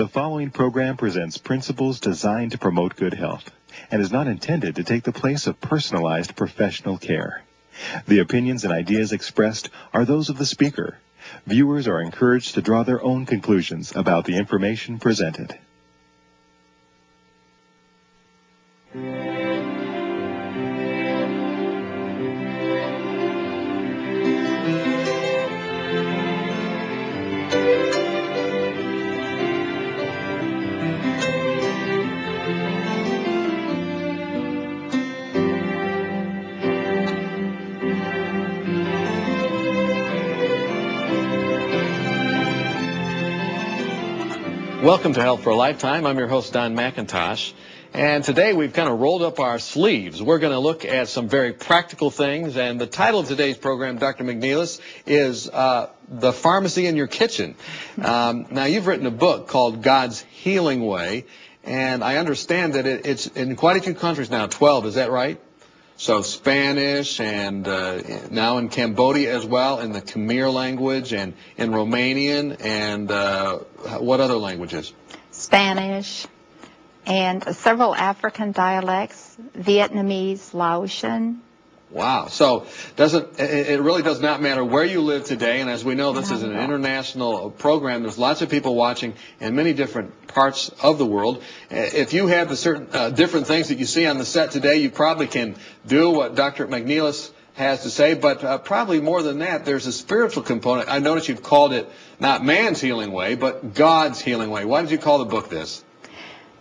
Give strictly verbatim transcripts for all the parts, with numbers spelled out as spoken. The following program presents principles designed to promote good health and is not intended to take the place of personalized professional care. The opinions and ideas expressed are those of the speaker. Viewers are encouraged to draw their own conclusions about the information presented. Welcome to Health for a Lifetime. I'm your host, Don McIntosh, and today we've kind of rolled up our sleeves. We're going to look at some very practical things, and the title of today's program, Doctor McNeilus, is uh, The Pharmacy in Your Kitchen. Um, now, you've written a book called God's Healing Way, and I understand that it, it's in quite a few countries now, twelve, is that right? So Spanish and uh, now in Cambodia as well, in the Khmer language and in Romanian and uh, what other languages? Spanish and several African dialects, Vietnamese, Laotian. Wow. So doesn't it really does not matter where you live today. And as we know, this is an international program. There's lots of people watching in many different parts of the world. If you have the certain uh, different things that you see on the set today, you probably can do what Doctor McNeilus has to say. But uh, probably more than that, there's a spiritual component. I notice you've called it not man's healing way, but God's healing way. Why did you call the book this?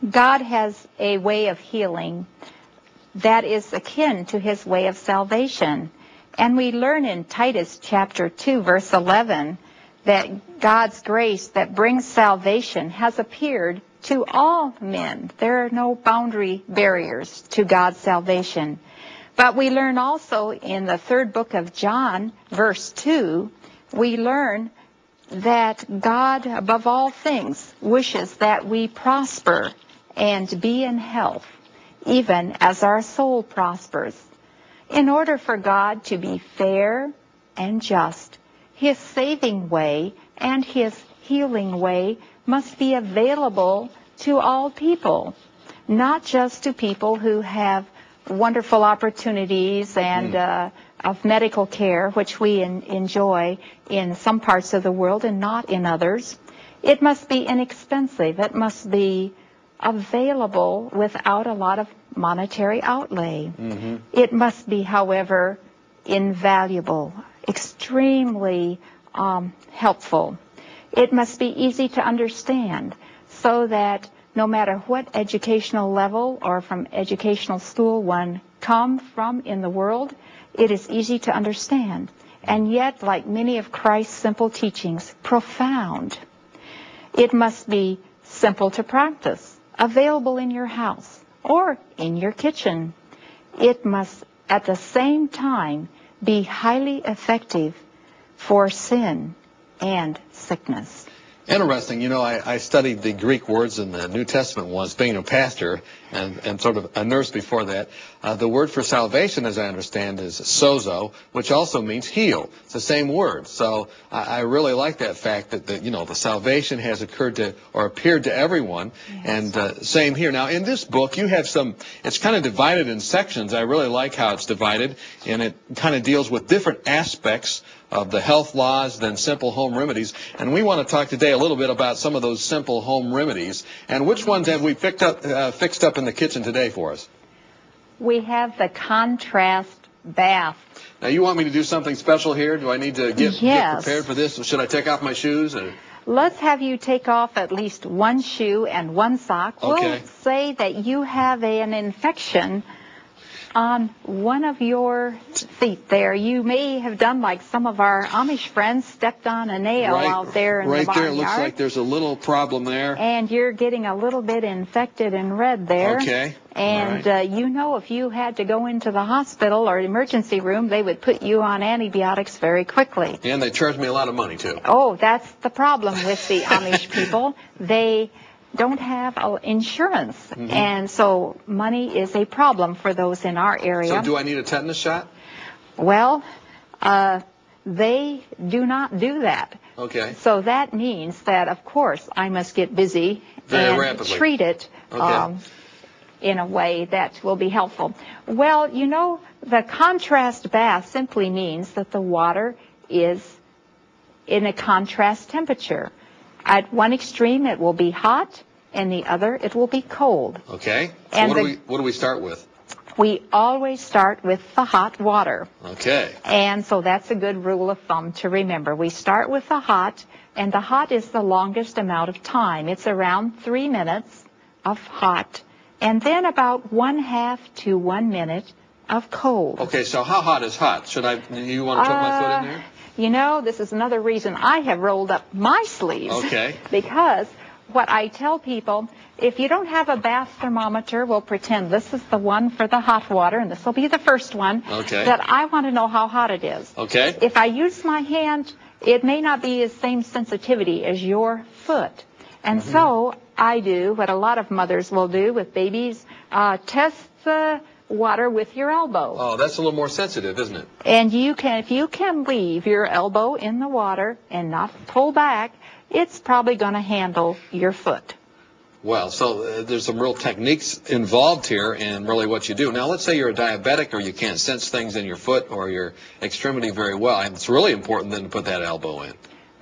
God has a way of healing that is akin to his way of salvation. And we learn in Titus chapter two, verse eleven, that God's grace that brings salvation has appeared to all men. There are no boundary barriers to God's salvation. But we learn also in the third book of John, verse two, we learn that God, above all things, wishes that we prosper and be in health, even as our soul prospers. In order for God to be fair and just, his saving way and his healing way must be available to all people, not just to people who have wonderful opportunities and uh, of medical care, which we in, enjoy in some parts of the world and not in others. It must be inexpensive. It must be available without a lot of monetary outlay. Mm-hmm. It must be, however, invaluable, extremely um, helpful. It must be easy to understand so that no matter what educational level or from educational school one come from in the world, it is easy to understand. And yet, like many of Christ's simple teachings, profound. It must be simple to practice, available in your house or in your kitchen. It must at the same time be highly effective for sin and sickness. Interesting. You know, I, I studied the Greek words in the New Testament once, being a pastor and, and sort of a nurse before that. Uh, the word for salvation, as I understand, is sozo, which also means heal. It's the same word. So I, I really like that fact that, that, you know, the salvation has occurred to or appeared to everyone. Yes. And uh, same here. Now, in this book, you have some, it's kind of divided in sections. I really like how it's divided, and it kind of deals with different aspects of the health laws, then simple home remedies. And we want to talk today a little bit about some of those simple home remedies. And which ones have we picked up, uh, fixed up in the kitchen today for us? We have the contrast bath. Now, you want me to do something special here? Do I need to get, yes. get prepared for this? Should I take off my shoes? Or? Let's have you take off at least one shoe and one sock. Okay. We'll say that you have an infection on one of your feet there. You may have done like some of our Amish friends, stepped on a nail right, out there in right the barnyard. Right there, it looks like there's a little problem there. And you're getting a little bit infected and red there. Okay. And right. uh, you know, if you had to go into the hospital or emergency room, they would put you on antibiotics very quickly. And they charge me a lot of money, too. Oh, that's the problem with the Amish people. They don't have insurance, mm-hmm. and so money is a problem for those in our area. So do I need a tetanus shot? Well, uh, They do not do that. Okay. So that means that, of course, I must get busy Very and rapidly. treat it okay. um, in a way that will be helpful. Well, you know, the contrast bath simply means that the water is in a contrast temperature. At one extreme, it will be hot, and the other, it will be cold. Okay. So and what, the, do we, what do we start with? We always start with the hot water. Okay. And so that's a good rule of thumb to remember. We start with the hot, and the hot is the longest amount of time. It's around three minutes of hot, and then about one half to one minute of cold. Okay, so how hot is hot? Should I, you want to put uh, my foot in there? You know, this is another reason I have rolled up my sleeves. Okay. Because what I tell people, if you don't have a bath thermometer, we'll pretend this is the one for the hot water, and this will be the first one, okay. that I want to know how hot it is. Okay. If I use my hand, it may not be the same sensitivity as your foot. And mm-hmm. so I do what a lot of mothers will do with babies, uh, test the water with your elbow. Oh, that's a little more sensitive, isn't it? And you can, if you can leave your elbow in the water and not pull back, it's probably going to handle your foot. Well, so uh, there's some real techniques involved here in really what you do. Now, let's say you're a diabetic or you can't sense things in your foot or your extremity very well. And it's really important then to put that elbow in.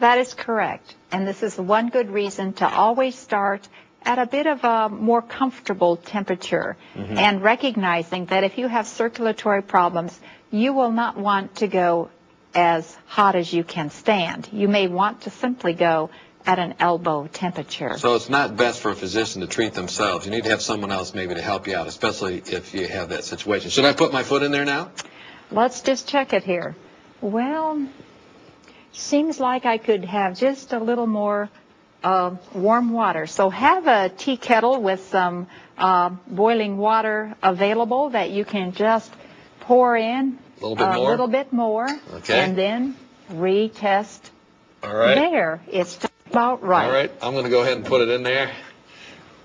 That is correct. And this is one good reason to always start at a bit of a more comfortable temperature mm-hmm. and recognizing that if you have circulatory problems, you will not want to go as hot as you can stand. You may want to simply go at an elbow temperature. So it's not best for a physician to treat themselves. You need to have someone else maybe to help you out, especially if you have that situation. Should I put my foot in there now? Let's just check it here. Well, seems like I could have just a little more uh, warm water. So have a tea kettle with some uh, boiling water available that you can just pour in. A little bit more. A little bit more. Okay. And then retest. All right. There. It's just about right. All right. I'm going to go ahead and put it in there.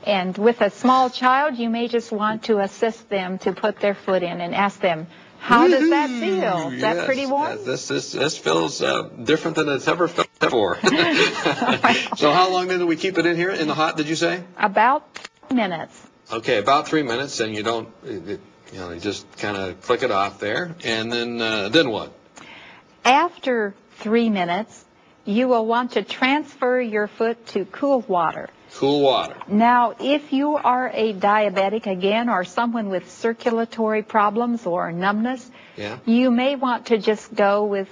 And with a small child, you may just want to assist them to put their foot in and ask them, how does that feel? Is yes. that pretty warm? Uh, this, this, this feels uh, different than it's ever felt before. So how long then do we keep it in here? In the hot, did you say? About three minutes. Okay. About three minutes. And you don't... It, it, You know, you just kind of click it off there, and then uh, then what? After three minutes, you will want to transfer your foot to cool water. Cool water. Now, if you are a diabetic again, or someone with circulatory problems or numbness, yeah. you may want to just go with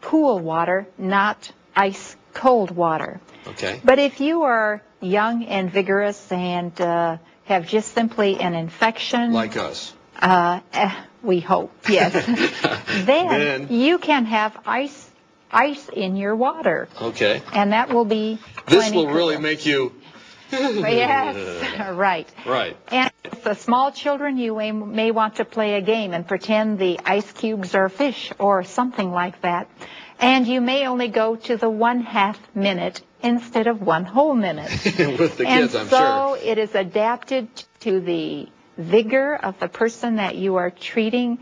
cool water, not ice cold water. Okay. But if you are young and vigorous and uh, have just simply an infection, like us. Uh, we hope, yes. then, then you can have ice ice in your water. Okay. And that will be This will cool. really make you... yes, right. Right. And for small children, you may, may want to play a game and pretend the ice cubes are fish or something like that. And you may only go to the one-half minute instead of one whole minute. With the kids, and I'm so sure. so it is adapted to the... vigor of the person that you are treating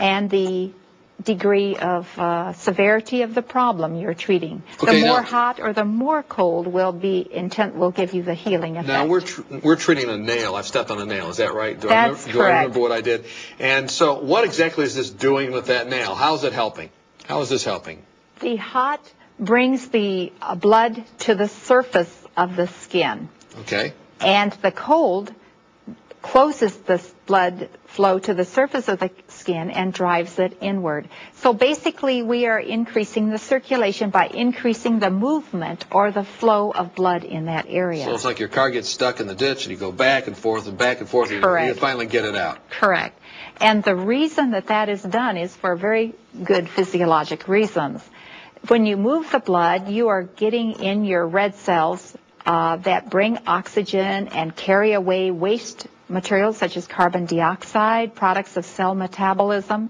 and the degree of uh, severity of the problem you're treating. Okay, the more now, hot or the more cold will be intent will give you the healing effect. Now we're tr we're treating a nail. I've stepped on a nail. Is that right? Do That's I remember, correct. Do I remember what I did? And so what exactly is this doing with that nail? How is it helping? How is this helping? The hot brings the uh, blood to the surface of the skin. Okay. And the cold closes the blood flow to the surface of the skin and drives it inward. So basically we are increasing the circulation by increasing the movement or the flow of blood in that area. So it's like your car gets stuck in the ditch and you go back and forth and back and forth and you finally get it out. Correct. And the reason that that is done is for very good physiologic reasons. When you move the blood, you are getting in your red cells uh, that bring oxygen and carry away waste materials such as carbon dioxide, products of cell metabolism.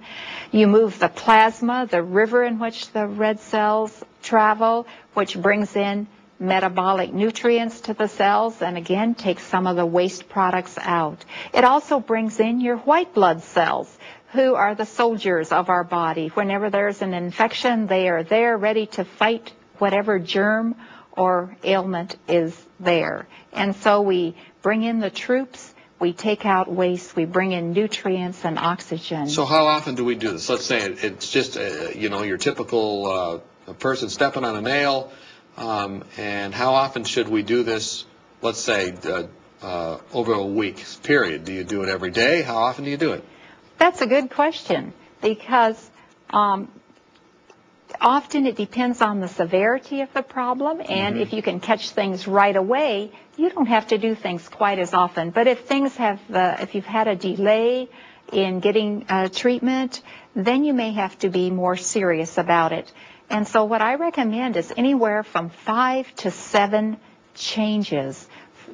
You move the plasma, the river in which the red cells travel, which brings in metabolic nutrients to the cells and again takes some of the waste products out. It also brings in your white blood cells, who are the soldiers of our body. Whenever there's an infection, they are there ready to fight whatever germ or ailment is there. And so we bring in the troops, we take out waste, we bring in nutrients and oxygen. So how often do we do this? Let's say it's just, uh, you know, your typical uh, person stepping on a nail. Um, and how often should we do this, let's say, uh, uh, over a week period? Do you do it every day? How often do you do it? That's a good question, because um, often it depends on the severity of the problem, and mm-hmm. if you can catch things right away, you don't have to do things quite as often. But if things have, uh, if you've had a delay in getting uh, treatment, then you may have to be more serious about it. And so what I recommend is anywhere from five to seven changes,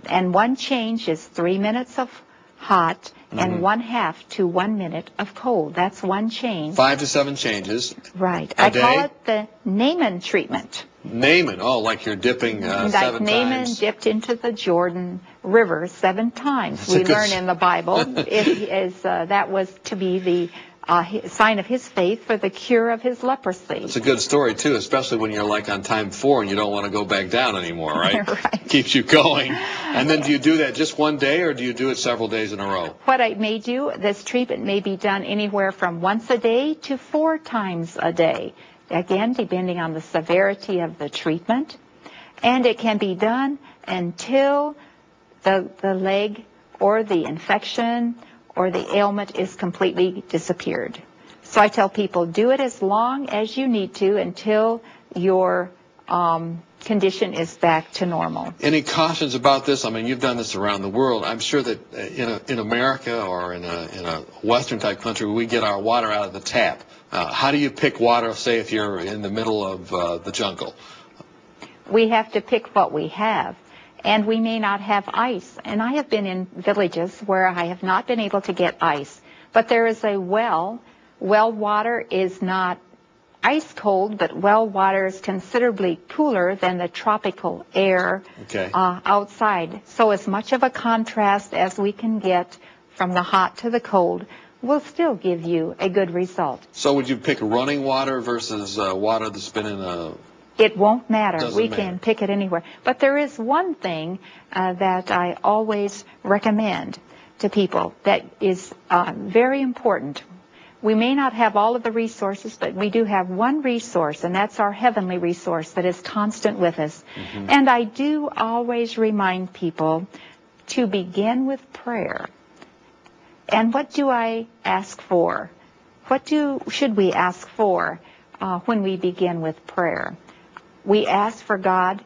and one change is three minutes of hot and mm-hmm. one half to one minute of cold. That's one change. Five to seven changes. Right. I day. call it the Naaman treatment. Naaman. Oh, like you're dipping uh, like seven Naaman times. Like Naaman dipped into the Jordan River seven times. That's we learn in the Bible it is uh, that was to be the uh, sign of his faith for the cure of his leprosy. It's a good story too, especially when you're like on time four and you don't want to go back down anymore, right? Right. Keeps you going. And then do you do that just one day, or do you do it several days in a row? What I may do, this treatment may be done anywhere from once a day to four times a day. Again, depending on the severity of the treatment. And it can be done until the, the leg or the infection or the ailment is completely disappeared. So I tell people, do it as long as you need to until your um, condition is back to normal. Any cautions about this? I mean, you've done this around the world. I'm sure that in, a, in America or in a, in a Western-type country, we get our water out of the tap. Uh, how do you pick water, say, if you're in the middle of uh, the jungle? We have to pick what we have, and we may not have ice. And I have been in villages where I have not been able to get ice, but there is a well. Well water is not ice cold, but well water is considerably cooler than the tropical air okay. uh, outside. So as much of a contrast as we can get from the hot to the cold will still give you a good result. So would you pick running water versus uh, water that's been in a... It won't matter. We matter. can pick it anywhere. But there is one thing uh, that I always recommend to people that is uh, very important. We may not have all of the resources, but we do have one resource, and that's our heavenly resource that is constant with us. Mm-hmm. And I do always remind people to begin with prayer. And what do I ask for? What do should we ask for uh, when we begin with prayer? We ask for God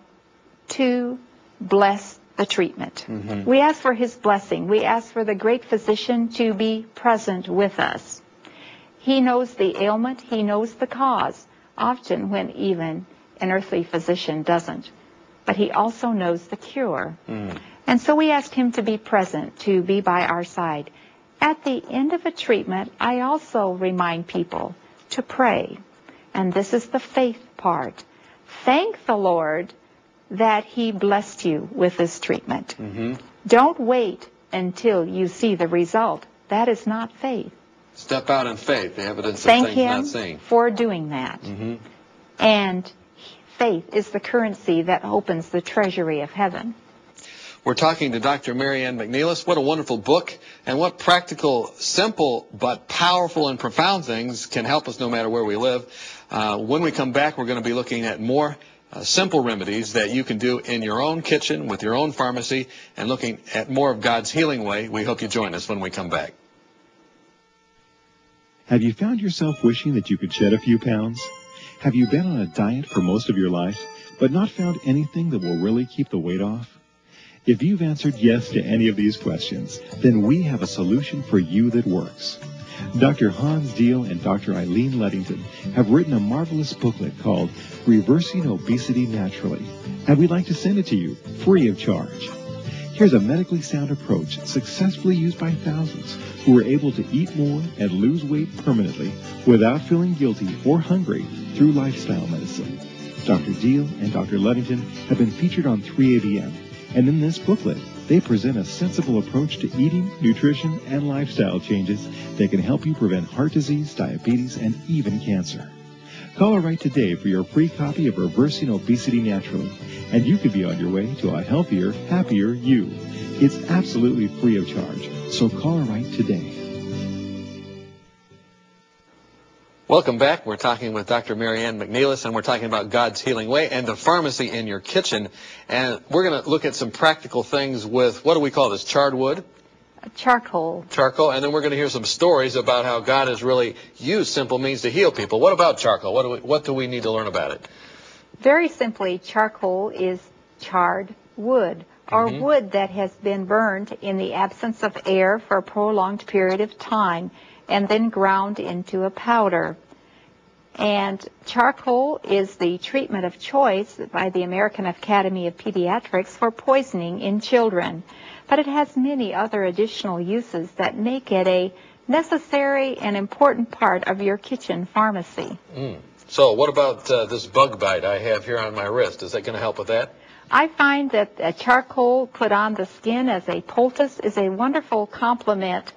to bless the treatment. Mm-hmm. We ask for his blessing. We ask for the great physician to be present with us. He knows the ailment. He knows the cause, often when even an earthly physician doesn't. But he also knows the cure. Mm. And so we ask him to be present, to be by our side. At the end of a treatment, I also remind people to pray. And this is the faith part. Thank the Lord that he blessed you with this treatment. Mm-hmm. Don't wait until you see the result. That is not faith. Step out in faith, the evidence Thank of things him not seen. for doing that. Mm-hmm. And faith is the currency that opens the treasury of heaven. We're talking to Doctor Mary Ann McNeilus. What a wonderful book, and what practical, simple, but powerful and profound things can help us no matter where we live. Uh, when we come back, we're going to be looking at more uh, simple remedies that you can do in your own kitchen, with your own pharmacy, and looking at more of God's healing way. We hope you join us when we come back. Have you found yourself wishing that you could shed a few pounds? Have you been on a diet for most of your life, but not found anything that will really keep the weight off? If you've answered yes to any of these questions, then we have a solution for you that works. Doctor Hans Deal and Doctor Eileen Leadington have written a marvelous booklet called Reversing Obesity Naturally, and we'd like to send it to you free of charge. Here's a medically sound approach successfully used by thousands who were able to eat more and lose weight permanently without feeling guilty or hungry through lifestyle medicine. Doctor Deal and Doctor Leadington have been featured on three A B N. And in this booklet, They present a sensible approach to eating, nutrition, and lifestyle changes that can help you prevent heart disease, diabetes, and even cancer. Call or write today for your free copy of Reversing Obesity Naturally, and you could be on your way to a healthier, happier you. It's absolutely free of charge, so call or write today. Welcome back. We're talking with Doctor Mary Ann McNeilus, and we're talking about God's Healing Way and the pharmacy in your kitchen. And we're going to look at some practical things with, what do we call this, charred wood? Charcoal. Charcoal. And then we're going to hear some stories about how God has really used simple means to heal people. What about charcoal? What do we, what do we need to learn about it? Very simply, charcoal is charred wood, or mm-hmm. wood that has been burned in the absence of air for a prolonged period of time, and then ground into a powder. And charcoal is the treatment of choice by the American Academy of Pediatrics for poisoning in children. But it has many other additional uses that make it a necessary and important part of your kitchen pharmacy. Mm. So what about uh, this bug bite I have here on my wrist? Is that going to help with that? I find that uh, charcoal put on the skin as a poultice is a wonderful complement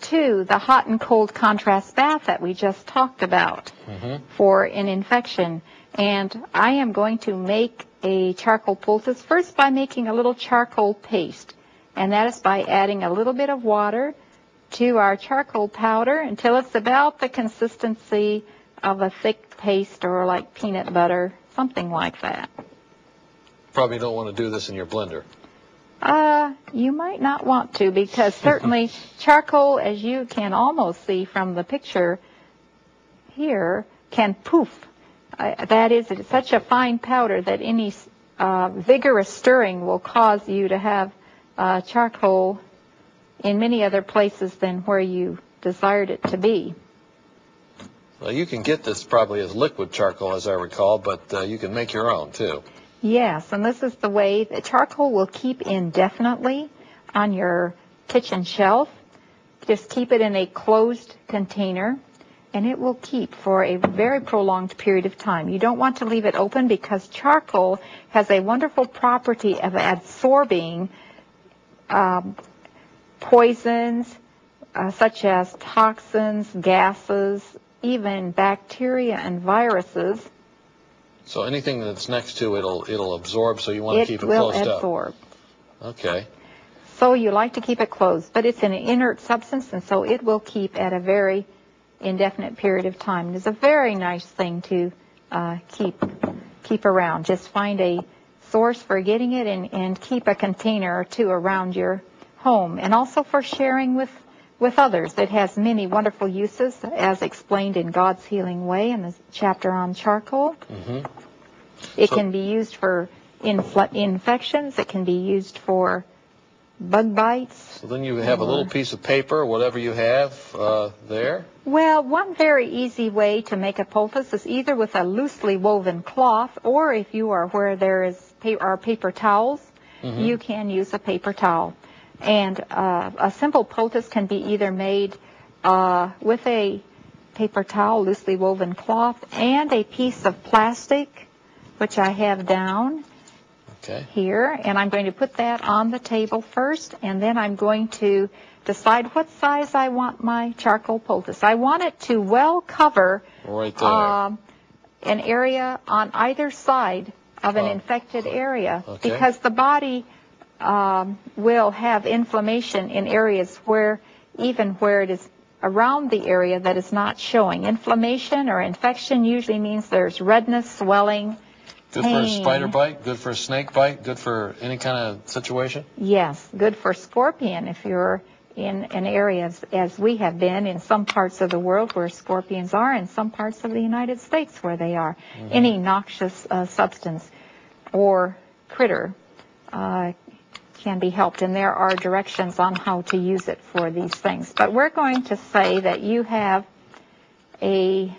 to the hot and cold contrast bath that we just talked about mm-hmm. for an infection. And I am going to make a charcoal poultice first by making a little charcoal paste. And that is by adding a little bit of water to our charcoal powder until it's about the consistency of a thick paste or like peanut butter, something like that. Probably don't want to do this in your blender. Uh, you might not want to, because certainly charcoal, as you can almost see from the picture here, can poof. Uh, that is, it's such a fine powder that any uh, vigorous stirring will cause you to have uh, charcoal in many other places than where you desired it to be. Well, you can get this probably as liquid charcoal, as I recall, but uh, you can make your own, too. Yes, and this is the way that charcoal will keep indefinitely on your kitchen shelf. Just keep it in a closed container, and it will keep for a very prolonged period of time. You don't want to leave it open because charcoal has a wonderful property of absorbing um, poisons uh, such as toxins, gases, even bacteria and viruses. So anything that's next to it, it'll, it'll absorb, so you want to keep it closed up. It will absorb. Okay. So you like to keep it closed, but it's an inert substance, and so it will keep at a very indefinite period of time. It's a very nice thing to uh, keep, keep around. Just find a source for getting it and, and keep a container or two around your home, and also for sharing with, with others. It has many wonderful uses, as explained in God's Healing Way in the chapter on charcoal. Mm-hmm. It so, can be used for infl infections. It can be used for bug bites. So then you have or, a little piece of paper, whatever you have uh, there. Well, one very easy way to make a poultice is either with a loosely woven cloth, or if you are where there is pa are paper towels, mm-hmm. you can use a paper towel. And uh, a simple poultice can be either made uh, with a paper towel, loosely woven cloth, and a piece of plastic, which I have down okay. here. And I'm going to put that on the table first, and then I'm going to decide what size I want my charcoal poultice. I want it to well cover right there. Um, an area on either side of an oh. infected area okay. because the body Um, will have inflammation in areas where, even where it is around the area that is not showing. Inflammation or infection usually means there's redness, swelling, good pain. Good for a spider bite, good for a snake bite, good for any kind of situation? Yes, good for scorpion if you're in an area, as, as we have been, in some parts of the world where scorpions are, and some parts of the United States where they are. Mm-hmm. Any noxious uh, substance or critter uh, can be helped, and there are directions on how to use it for these things. But we're going to say that you have a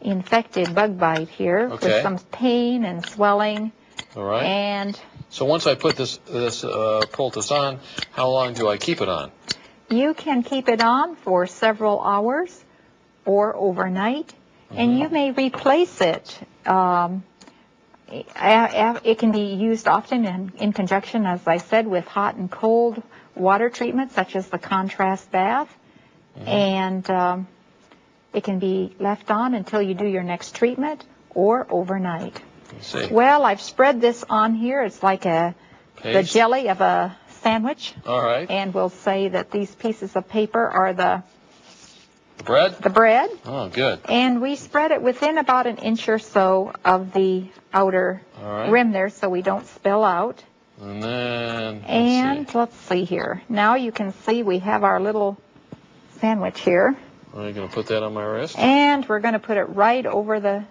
infected bug bite here okay. with some pain and swelling. All right. And so once I put this this uh, poultice on, how long do I keep it on? You can keep it on for several hours or overnight, mm-hmm. and you may replace it um, It can be used often in, in conjunction, as I said, with hot and cold water treatments, such as the contrast bath. Mm-hmm. And um, it can be left on until you do your next treatment or overnight. Well, I've spread this on here. It's like a Paste. the jelly of a sandwich. All right. And we'll say that these pieces of paper are the... bread? The bread. Oh, good. And we spread it within about an inch or so of the outer right. rim there, so we don't spill out. And then... Let's and see. let's see here. Now you can see we have our little sandwich here. Are you going to put that on my wrist? And we're going to put it right over the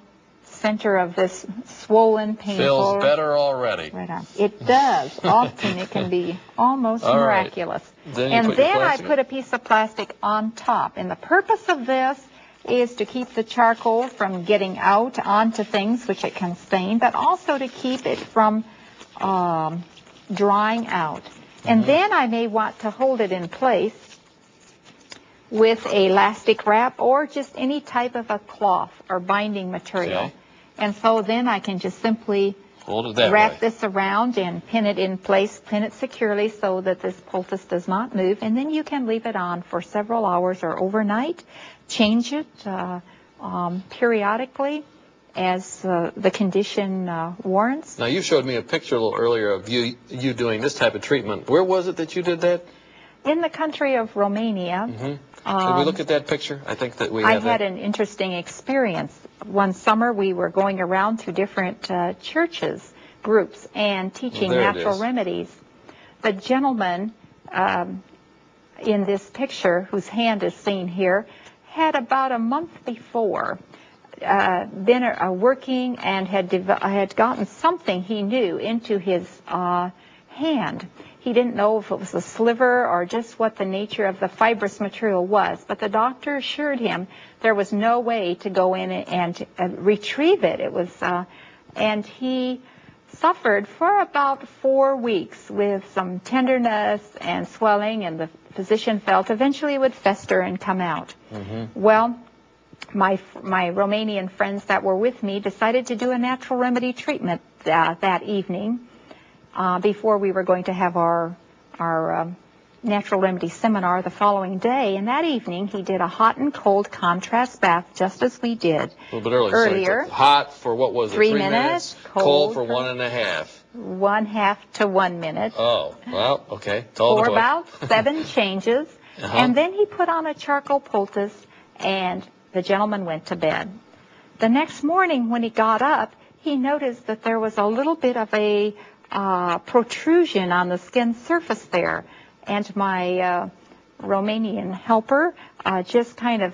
center of this swollen, painful... Feels better already. Right on. It does. Often it can be almost All miraculous. Right. Then and then I put a piece of plastic on top. And the purpose of this is to keep the charcoal from getting out onto things, which it can stain, but also to keep it from um, drying out. And mm-hmm. then I may want to hold it in place with a elastic wrap or just any type of a cloth or binding material. Okay. And so then I can just simply wrap way. this around and pin it in place, pin it securely so that this poultice does not move. And then you can leave it on for several hours or overnight. Change it uh, um, periodically as uh, the condition uh, warrants. Now, you showed me a picture a little earlier of you, you doing this type of treatment. Where was it that you did that? In the country of Romania. Mm-hmm. um, Should we look at that picture? I think that we have I had that. an interesting experience. One summer we were going around to different uh, churches, groups, and teaching well, natural remedies. The gentleman um, in this picture, whose hand is seen here, had about a month before uh, been uh, working and had, had gotten something he knew into his uh, hand. He didn't know if it was a sliver or just what the nature of the fibrous material was, but the doctor assured him there was no way to go in and uh, retrieve it. It was, uh, and he suffered for about four weeks with some tenderness and swelling, and the physician felt eventually it would fester and come out. Mm-hmm. Well, my my Romanian friends that were with me decided to do a natural remedy treatment uh, that evening. Uh, before we were going to have our our um, natural remedy seminar the following day. And that evening, he did a hot and cold contrast bath, just as we did a little bit early, earlier. So hot for what was it? Three, Three minutes. minutes. Cold, cold for, for one and a half. One half to one minute. Oh, well, okay. Told for about seven changes. Uh-huh. And then he put on a charcoal poultice, and the gentleman went to bed. The next morning, when he got up, he noticed that there was a little bit of a... Uh, protrusion on the skin surface there, and my uh, Romanian helper uh, just kind of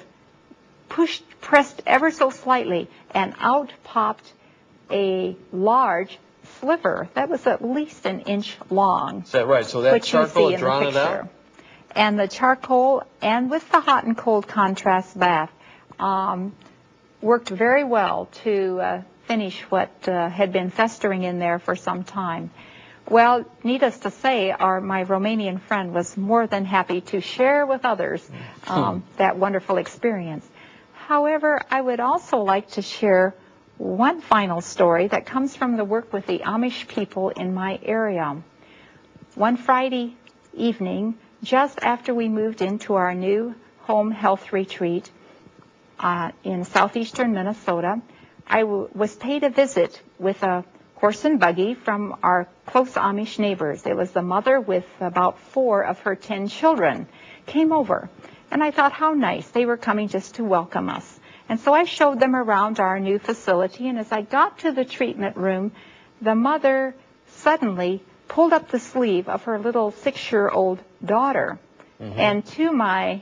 pushed, pressed ever so slightly, and out popped a large sliver that was at least an inch long. Is that right? So that charcoal had drawn it out? And the charcoal, and with the hot and cold contrast bath, um, worked very well to uh, finish what uh, had been festering in there for some time. Well, needless to say, our, my Romanian friend was more than happy to share with others um, hmm. that wonderful experience. However, I would also like to share one final story that comes from the work with the Amish people in my area. One Friday evening, just after we moved into our new home health retreat uh, in southeastern Minnesota, I w was paid a visit with a horse and buggy from our close Amish neighbors. It was the mother with about four of her ten children came over. And I thought how nice. They were coming just to welcome us. And so I showed them around our new facility. And as I got to the treatment room, the mother suddenly pulled up the sleeve of her little six-year-old daughter. Mm-hmm. And to my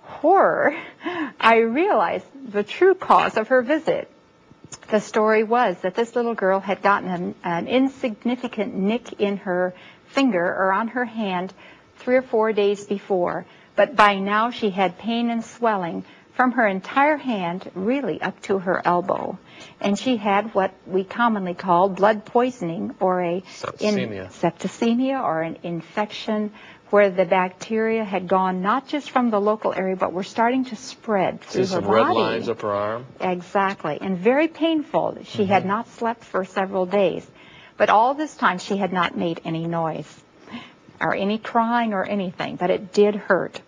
horror, I realized the true cause of her visit. The story was that this little girl had gotten an, an insignificant nick in her finger or on her hand three or four days before, but by now she had pain and swelling from her entire hand really up to her elbow. And she had what we commonly call blood poisoning or a septicemia, in, septicemia or an infection where the bacteria had gone not just from the local area, but were starting to spread through her body. Some red lines up her arm. Exactly, and very painful. She mm-hmm. had not slept for several days. But all this time she had not made any noise or any crying or anything, but it did hurt.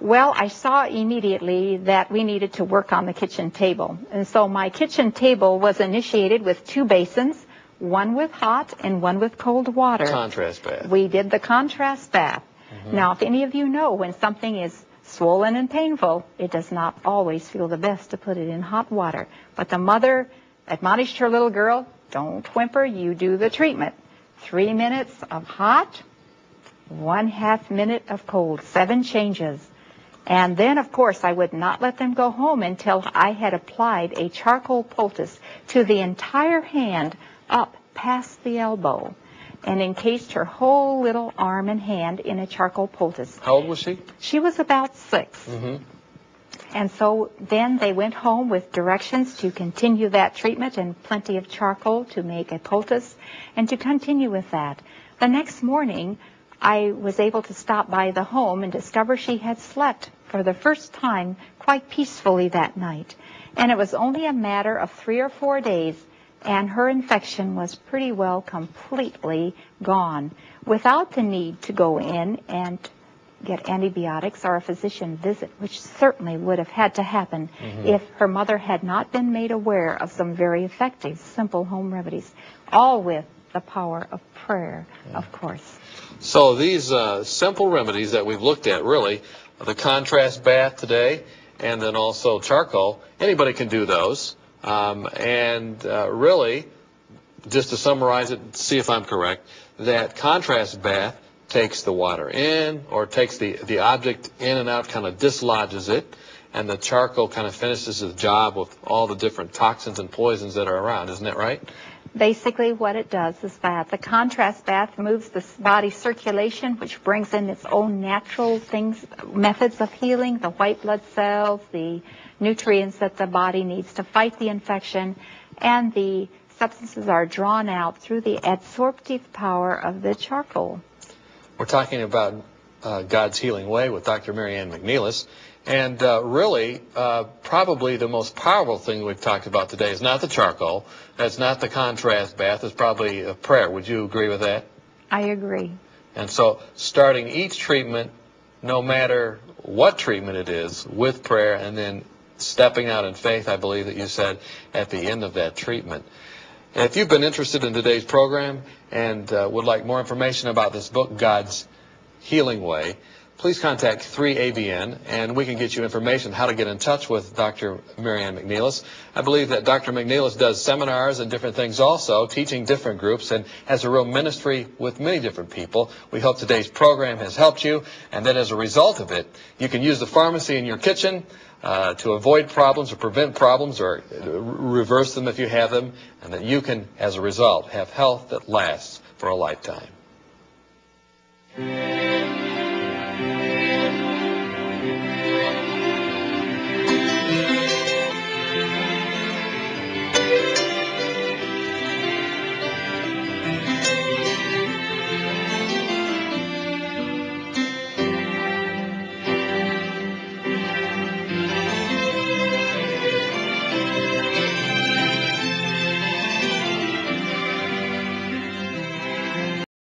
Well, I saw immediately that we needed to work on the kitchen table. And so my kitchen table was initiated with two basins, one with hot and one with cold water. Contrast bath. We did the contrast bath. Mm-hmm. Now, if any of you know, when something is swollen and painful, it does not always feel the best to put it in hot water. But the mother admonished her little girl, don't whimper, you do the treatment. Three minutes of hot, one half minute of cold, seven changes. And then, of course, I would not let them go home until I had applied a charcoal poultice to the entire hand up past the elbow and encased her whole little arm and hand in a charcoal poultice. How old was she? She was about six. Mm-hmm. And so then they went home with directions to continue that treatment and plenty of charcoal to make a poultice and to continue with that. The next morning, I was able to stop by the home and discover she had slept for the first time quite peacefully that night. And it was only a matter of three or four days, and her infection was pretty well completely gone without the need to go in and get antibiotics or a physician visit, which certainly would have had to happen mm-hmm. if her mother had not been made aware of some very effective, simple home remedies, all with the power of prayer, yeah. of course. So these uh, simple remedies that we've looked at, really, the contrast bath today and then also charcoal, anybody can do those. Um, and uh, really, just to summarize it, see if I'm correct, that contrast bath takes the water in or takes the, the object in and out, kind of dislodges it, and the charcoal kind of finishes the job with all the different toxins and poisons that are around. Isn't that right? Basically what it does is that the contrast bath moves the body circulation, which brings in its own natural things, methods of healing, the white blood cells, the nutrients that the body needs to fight the infection, and the substances are drawn out through the adsorptive power of the charcoal. We're talking about uh, God's Healing Way with Doctor Mary Ann McNeilus. And uh, really, uh, probably the most powerful thing we've talked about today is not the charcoal. That's not the contrast bath. It's probably a prayer. Would you agree with that? I agree. And so starting each treatment, no matter what treatment it is, with prayer and then stepping out in faith, I believe that you said, at the end of that treatment. And if you've been interested in today's program and uh, would like more information about this book, God's Healing Way, please contact three A B N, and we can get you information how to get in touch with Doctor Mary Ann McNeilus. I believe that Doctor McNeilus does seminars and different things also, teaching different groups, and has a real ministry with many different people. We hope today's program has helped you, and that as a result of it, you can use the pharmacy in your kitchen uh, to avoid problems or prevent problems or reverse them if you have them, and that you can, as a result, have health that lasts for a lifetime.